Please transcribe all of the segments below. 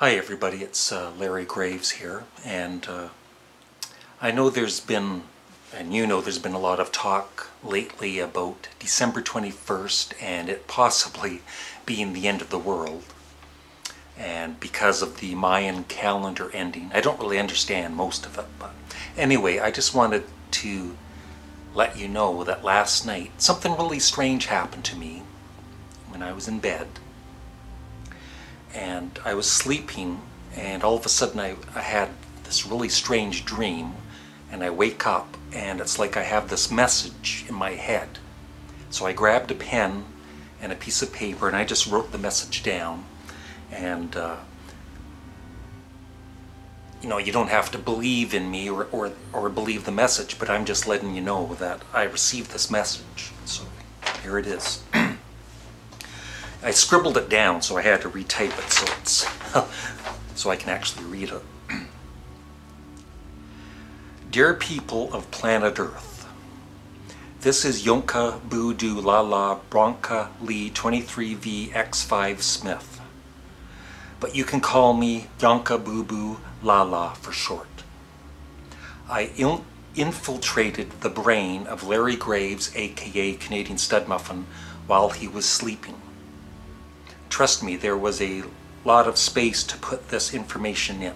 Hi everybody, it's Larry Graves here, and I know there's been, and you know there's been a lot of talk lately about December 21st and it possibly being the end of the world, and because of the Mayan calendar ending. I don't really understand most of it, but anyway, I just wanted to let you know that last night something really strange happened to me when I was in bed. And I was sleeping, and all of a sudden I had this really strange dream, and I wake up and it's like I have this message in my head. So I grabbed a pen and a piece of paper and I just wrote the message down. And you know, you don't have to believe in me or believe the message, but I'm just letting you know that I received this message. So here it is. I scribbled it down, so I had to retype it so it's so I can actually read it. Dear people of planet Earth, this is Yonka Boo Boo La La Bronka Lee 23VX5 Smith, but you can call me Yonka Boo Boo La La for short. I infiltrated the brain of Larry Graves, aka Canadian Studmuffin, while he was sleeping. Trust me, there was a lot of space to put this information in.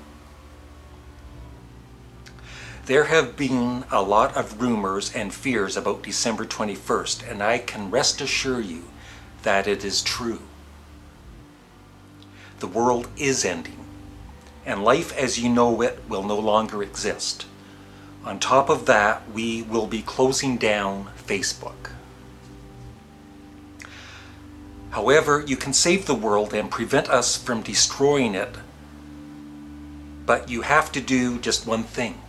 There have been a lot of rumors and fears about December 21st, and I can rest assure you that it is true. The world is ending, and life as you know it will no longer exist. On top of that, we will be closing down Facebook. However, you can save the world and prevent us from destroying it, but you have to do just one thing.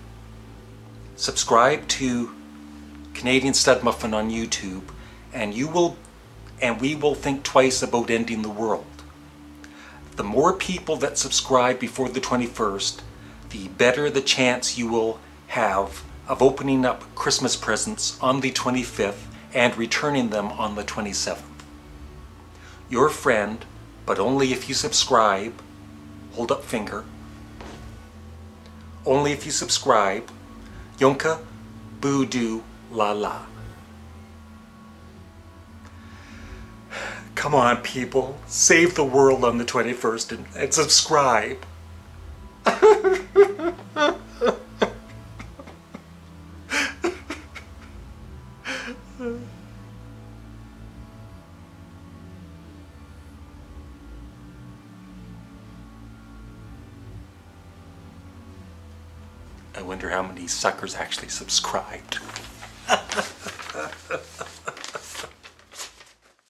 Subscribe to Canadian Studmuffin on YouTube, and we will think twice about ending the world. The more people that subscribe before the 21st, the better the chance you will have of opening up Christmas presents on the 25th and returning them on the 27th. Your friend, but only if you subscribe, hold up finger, only if you subscribe, Yonka Boo Boo La La. Come on people, save the world on the 21st and subscribe. I wonder how many suckers actually subscribed.